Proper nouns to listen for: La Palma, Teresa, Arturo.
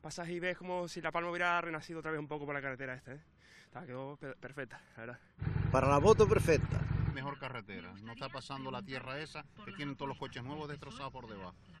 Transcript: pasas y ves como si La Palma hubiera renacido otra vez un poco por la carretera esta, ¿eh? Está, quedó perfecta, la verdad. Para la moto, perfecta. Mejor carretera, no está pasando la tierra esa que tienen todos los coches nuevos destrozados por debajo.